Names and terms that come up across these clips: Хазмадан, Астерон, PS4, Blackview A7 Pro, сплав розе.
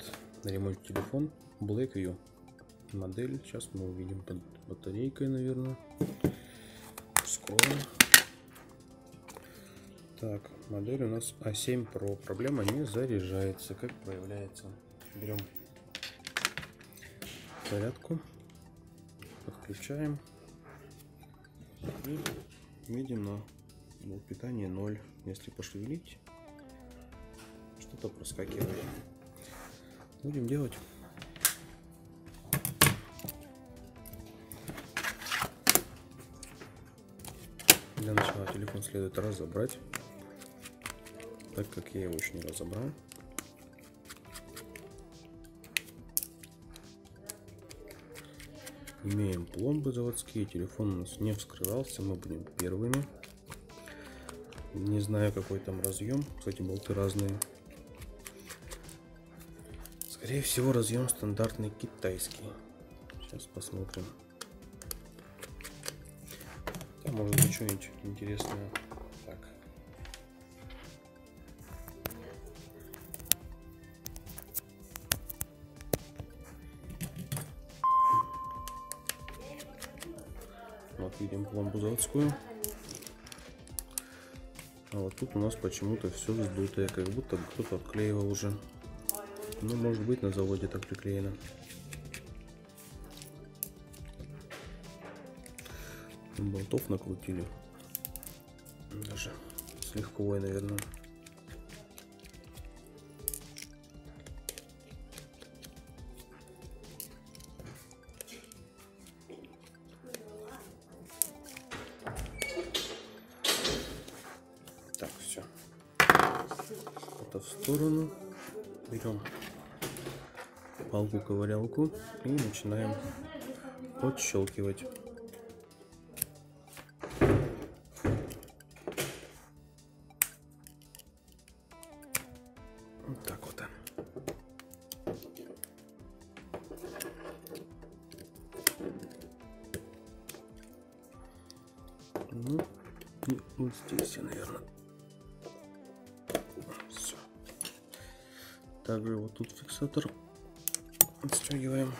стоит на ремонте телефон Blackview. Модель. Сейчас мы увидим под батарейкой, наверное. Скоро. Так, модель у нас A7 Pro. Проблема — не заряжается, как проявляется. Берем зарядку, подключаем и видим на питание 0. Если пошевелить, что-то проскакивает. Будем делать. Для начала телефон следует разобрать, так как я его еще не разобрал. Имеем пломбы заводские, телефон у нас не вскрывался, мы будем первыми. Не знаю, какой там разъем, кстати, болты разные. Скорее всего, разъем стандартный китайский. Сейчас посмотрим. Может быть, что-нибудь интересное. Так. Вот видим пломбу заводскую. А вот тут у нас почему-то все сдутое, как будто кто-то отклеивал уже. Ну, может быть, на заводе так приклеено. Болтов накрутили даже с легковой, наверное. Так, все это в сторону. Берем палку-ковырялку и начинаем отщелкивать. Вот так вот. Ну, и вот здесь я, наверное. Все. Также вот тут фиксатор отстегиваем.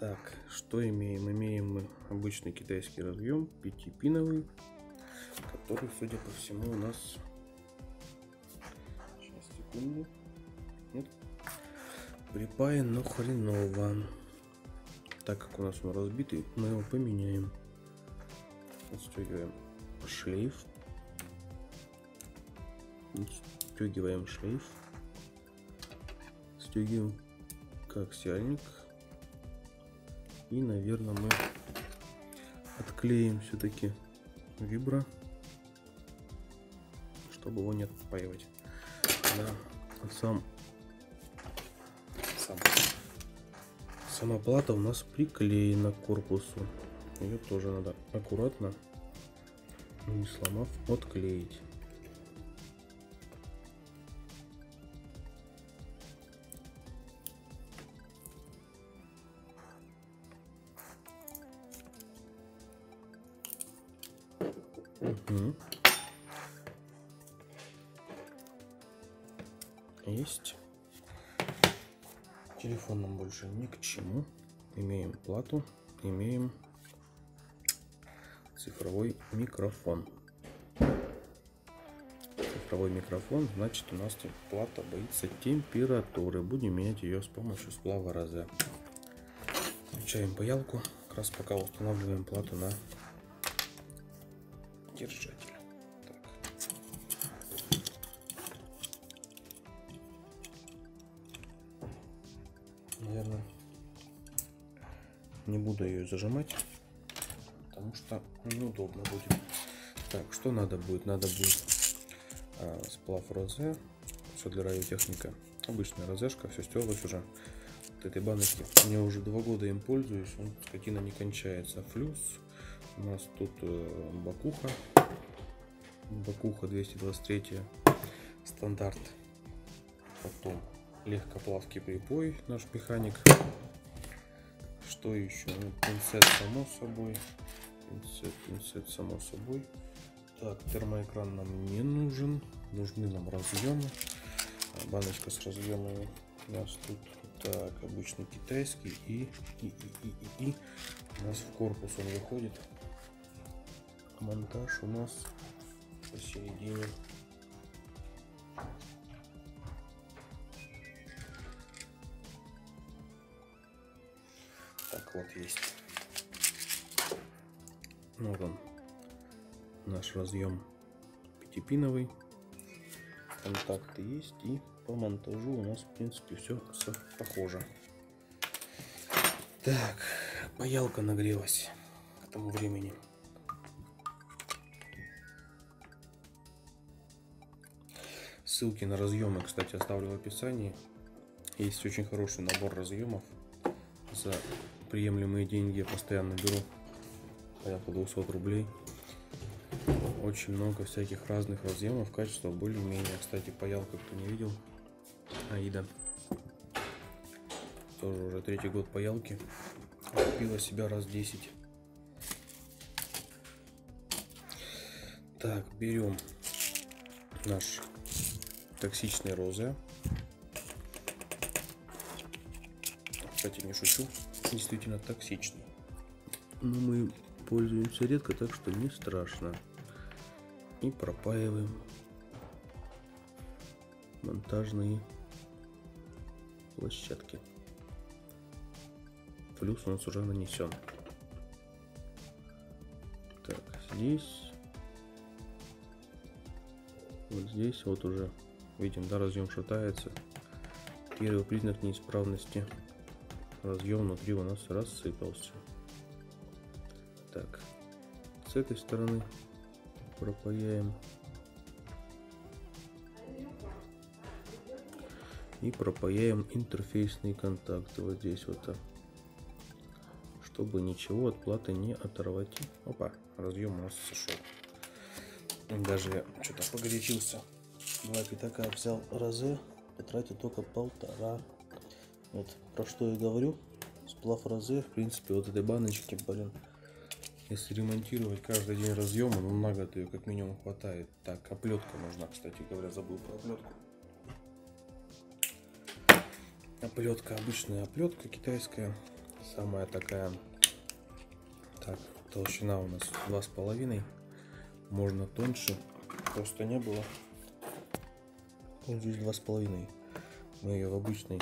Так, что имеем? Имеем мы обычный китайский разъем, 5-пиновый, который, судя по всему, у нас... Нет. Припаян, но хреново. Так как у нас он разбитый, мы его поменяем. Отстегиваем шлейф. Отстегиваем шлейф. Отстегиваем коаксиальник. И, наверное, мы отклеим все-таки вибро, чтобы его не отпаивать. Да. Сама плата у нас приклеена к корпусу. Ее тоже надо аккуратно, не сломав, отклеить. Угу. Есть. Телефон нам больше ни к чему. Имеем плату, имеем цифровой микрофон. Цифровой микрофон, значит, у нас плата боится температуры. Будем менять ее с помощью сплава розе. Включаем паялку. Как раз пока устанавливаем плату на держатель. Наверное, не буду ее зажимать, потому что неудобно будет. Так, что надо будет? Надо будет сплав розе, все для радиотехника. Обычная розешка, все стерлось уже. От этой баночки мне уже 2 года им пользуюсь, он, скотина, не кончается. Плюс у нас тут бакуха 223 стандарт. Потом легкоплавкий припой, наш механик. Что еще? Ну, пинцет, само собой. Пинцет, само собой. Так, термоэкран нам не нужен. Нужны нам разъемы. баночка с разъемами у нас тут. Так, обычный китайский и у нас в корпус он выходит. Монтаж у нас посередине. Так, вот есть. Вот он, наш разъем пятипиновый. Контакты есть, и по монтажу у нас в принципе все похоже. Так, паялка нагрелась к тому времени. Ссылки на разъемы, кстати, оставлю в описании. Есть очень хороший набор разъемов за приемлемые деньги, я постоянно беру, порядка 200 рублей. Очень много всяких разных разъемов, качество более-менее. Кстати, паялка, кто не видел, Аида, тоже уже третий год паялки, купила себя раз 10. Так, берем наш токсичный розы. Кстати, не шучу, действительно токсичный, но мы пользуемся редко, так что не страшно. И пропаиваем монтажные площадки. Плюс у нас уже нанесен. Так, здесь. Вот здесь вот уже видим, да, разъем шатается. Первый признак неисправности. Разъем внутри у нас рассыпался. Так, с этой стороны пропаяем и пропаяем интерфейсные контакты вот здесь вот так, чтобы ничего от платы не оторвать. Опа, разъем у нас сошел. Даже я что-то погорячился, два пятака взял розе, потратил только полтора. Вот про что я говорю, сплав розе. В принципе, вот этой баночки, блин, если ремонтировать каждый день разъемы, ну на год ее как минимум хватает. Так, оплетка нужна, кстати говоря, забыл про оплетку. Оплетка, обычная оплетка китайская, самая такая. Так, толщина у нас 2,5, можно тоньше, просто не было. Здесь 2,5, мы ее в обычной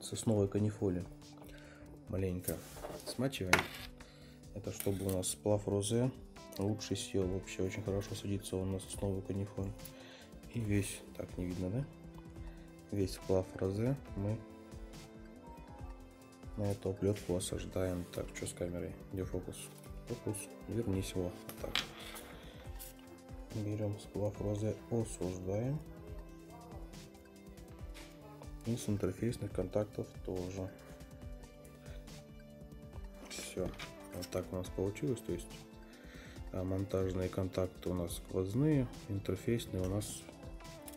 сосновой канифоле маленько смачиваем. Это чтобы у нас сплав розе лучше сел, вообще очень хорошо садится он на сосновую канифоль. И весь, так не видно, да? Весь сплав розе мы на эту оплетку осаждаем. Так, что с камерой? Где фокус? Фокус, вернись его. Так, берем сплав розе, осаждаем. И с интерфейсных контактов тоже. Все. Вот так у нас получилось, то есть монтажные контакты у нас сквозные, интерфейсные у нас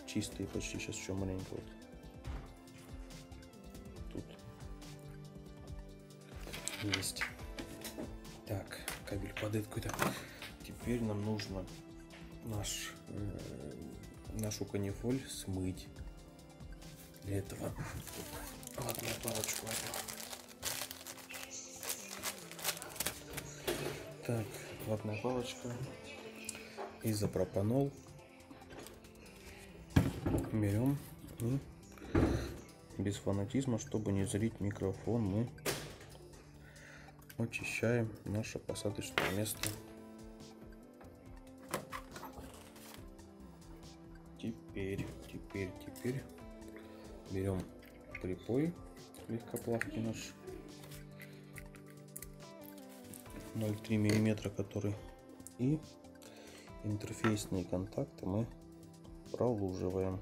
чистые почти. Сейчас еще маленько вот тут есть. Так, кабель падает какой-то. Теперь нам нужно нашу канифоль смыть. Для этого вот на палочку. Так, ватная палочка, изопропанол берем, и без фанатизма, чтобы не зрить микрофон, мы очищаем наше посадочное место. Теперь берем припой легкоплавкий наш 0,3 миллиметра, который, и интерфейсные контакты мы пролуживаем,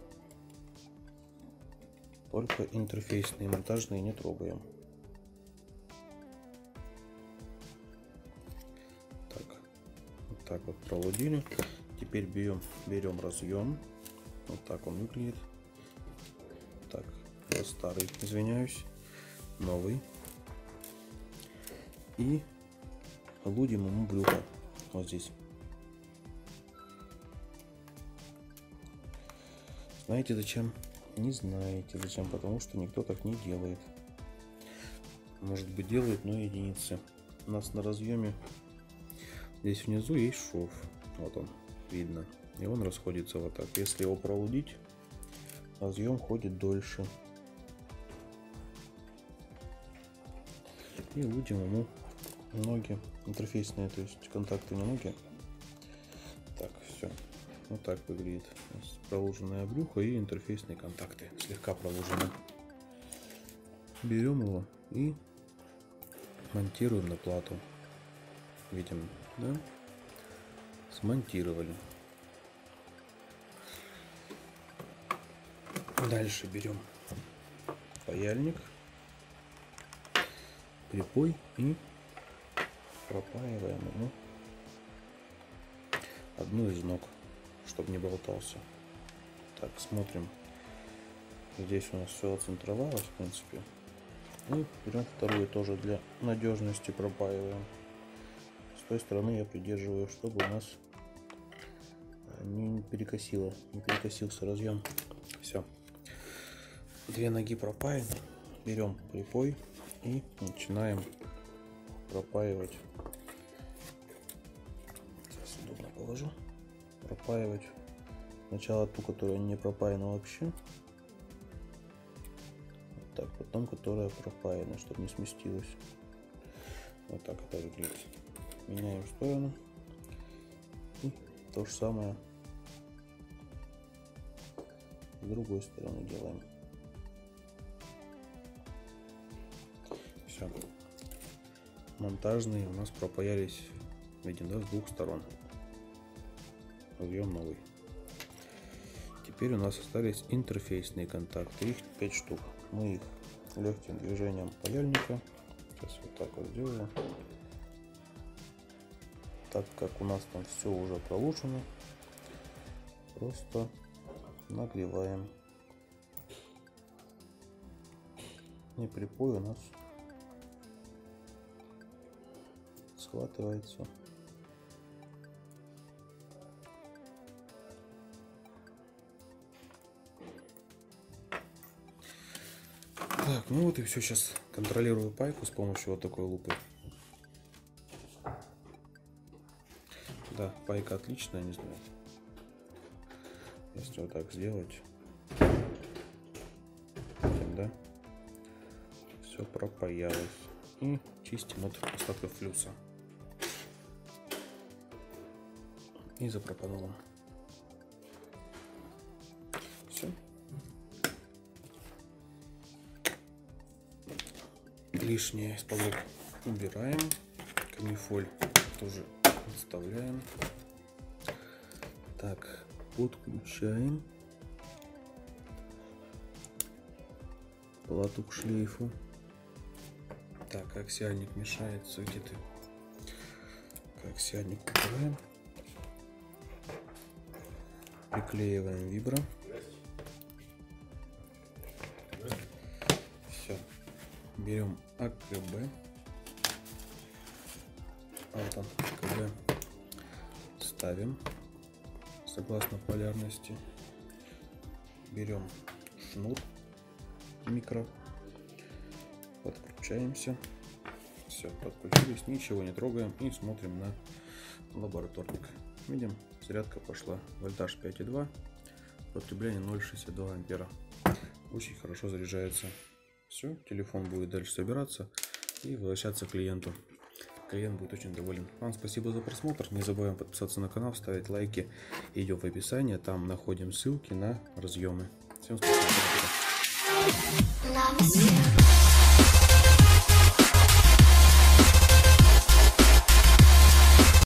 только интерфейсные, монтажные не трогаем. Так, вот так вот пролудили. Теперь берем разъем, вот так он выглядит. Так, я старый, извиняюсь, новый, и лудим ему брюхо вот здесь. Знаете зачем? Не знаете зачем, потому что никто так не делает. Может быть делает, но единицы. У нас на разъеме здесь внизу есть шов. Вот он, видно. И он расходится вот так. Если его проудить, разъем ходит дольше. И лудим ему ноги. Интерфейсные, то есть контакты на ноги. Так, все. Вот так выглядит. Проложенное брюхо и интерфейсные контакты. Слегка проложено. Берем его и монтируем на плату. Видим, да? Смонтировали. Дальше берем паяльник, припой и пропаиваем ему одну из ног, чтобы не болтался. Так, смотрим. Здесь у нас все оцентровалось, в принципе. И берем вторую тоже для надежности, пропаиваем. С той стороны я придерживаю, чтобы у нас не перекосило, не перекосился разъем. Все. Две ноги пропаяны. Берем припой и начинаем пропаивать. Сейчас удобно положу. Пропаивать сначала ту, которая не пропаяна вообще. Вот так, потом которая пропаяна, чтобы не сместилась. Вот так это выглядит. Меняем сторону. И то же самое с другой стороны делаем. Все. Монтажные у нас пропаялись, видим, да, с двух сторон. Разъем новый. Теперь у нас остались интерфейсные контакты, их 5 штук. Мы их легким движением паяльника, сейчас вот так вот сделаю. Так как у нас там все уже проложено, просто нагреваем. И припой у нас схватывается. Так, ну вот и все. Сейчас контролирую пайку с помощью вот такой лупы. Да, пайка отличная, не знаю. Если вот так сделать, да, все пропаялось. И чистим от остатков флюса. И запропануло. Все. Лишнее из полок убираем. Камифоль тоже отставляем. Так, подключаем плату к шлейфу. Так, аксиальник мешается, где ты? Аксиальник убираем. Приклеиваем вибро. Все. Берем АКБ. Вот он, АКБ. Ставим согласно полярности. Берем шнур микро. Подключаемся. Все, подключились, ничего не трогаем и смотрим на лабораторник. Видим, зарядка пошла. Вольтаж 5,2, потребление 0,62 ампера. Очень хорошо заряжается. Все, телефон будет дальше собираться и возвращаться клиенту. Клиент будет очень доволен. Вам спасибо за просмотр. Не забываем подписаться на канал, ставить лайки. Идем в описание, там находим ссылки на разъемы. Всем спасибо.